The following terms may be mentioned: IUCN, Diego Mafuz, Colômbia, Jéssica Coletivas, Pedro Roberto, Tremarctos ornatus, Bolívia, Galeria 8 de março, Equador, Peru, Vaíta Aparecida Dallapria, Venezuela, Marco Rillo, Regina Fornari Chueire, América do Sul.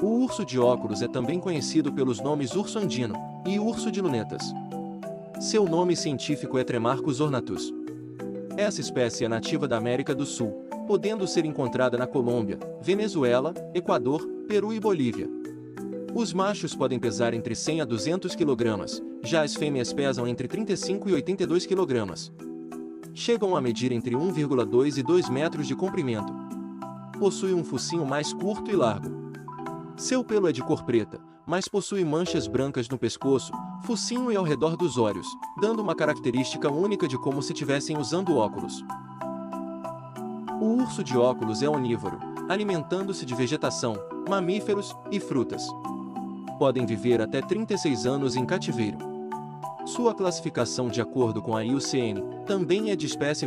O urso de óculos é também conhecido pelos nomes urso andino e urso de lunetas. Seu nome científico é Tremarctos ornatus. Essa espécie é nativa da América do Sul, podendo ser encontrada na Colômbia, Venezuela, Equador, Peru e Bolívia. Os machos podem pesar entre 100 a 200 kg, já as fêmeas pesam entre 35 e 82 kg. Chegam a medir entre 1,2 e 2 metros de comprimento. Possui um focinho mais curto e largo. Seu pelo é de cor preta, mas possui manchas brancas no pescoço, focinho e ao redor dos olhos, dando uma característica única de como se estivessem usando óculos. O urso de óculos é onívoro, alimentando-se de vegetação, mamíferos e frutas. Podem viver até 36 anos em cativeiro. Sua classificação de acordo com a IUCN também é de espécie vulnerável.